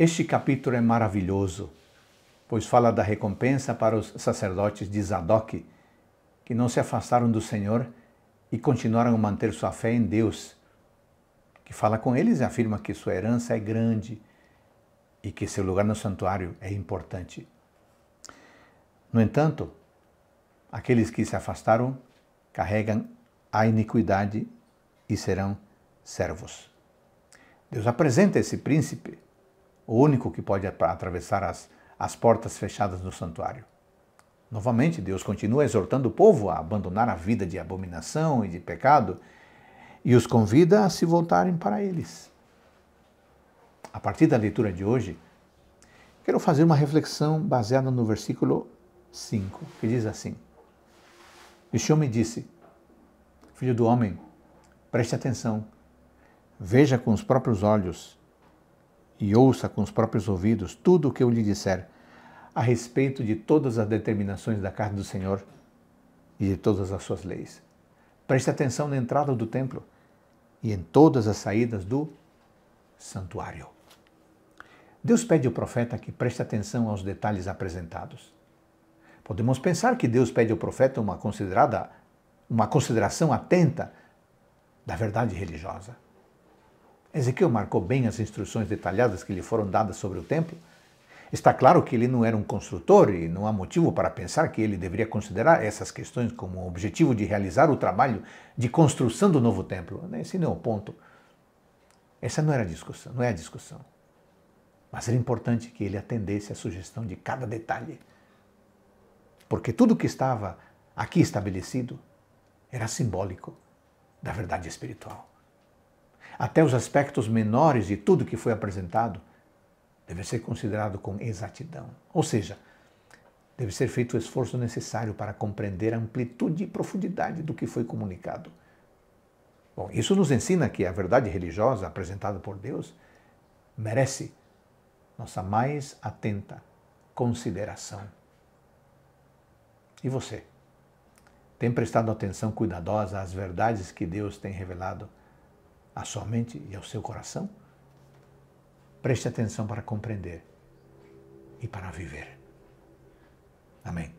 Este capítulo é maravilhoso, pois fala da recompensa para os sacerdotes de Zadoque, que não se afastaram do Senhor e continuaram a manter sua fé em Deus, que fala com eles e afirma que sua herança é grande e que seu lugar no santuário é importante. No entanto, aqueles que se afastaram carregam a iniquidade e serão servos. Deus apresenta esse príncipe, o único que pode atravessar as portas fechadas do santuário. Novamente, Deus continua exortando o povo a abandonar a vida de abominação e de pecado e os convida a se voltarem para eles. A partir da leitura de hoje, quero fazer uma reflexão baseada no versículo 5, que diz assim: Este homem disse, filho do homem, preste atenção, veja com os próprios olhos e ouça com os próprios ouvidos tudo o que eu lhe disser a respeito de todas as determinações da carta do Senhor e de todas as suas leis. Preste atenção na entrada do templo e em todas as saídas do santuário. Deus pede ao profeta que preste atenção aos detalhes apresentados. Podemos pensar que Deus pede ao profeta uma consideração atenta da verdade religiosa. Ezequiel marcou bem as instruções detalhadas que lhe foram dadas sobre o templo. Está claro que ele não era um construtor e não há motivo para pensar que ele deveria considerar essas questões como objetivo de realizar o trabalho de construção do novo templo. Esse não é o ponto. Essa não era a discussão, não é a discussão. Mas era importante que ele atendesse à sugestão de cada detalhe. Porque tudo que estava aqui estabelecido era simbólico da verdade espiritual. Até os aspectos menores de tudo que foi apresentado deve ser considerado com exatidão. Ou seja, deve ser feito o esforço necessário para compreender a amplitude e profundidade do que foi comunicado. Bom, isso nos ensina que a verdade religiosa apresentada por Deus merece nossa mais atenta consideração. E você? Tem prestado atenção cuidadosa às verdades que Deus tem revelado à sua mente e ao seu coração? Preste atenção para compreender e para viver. Amém.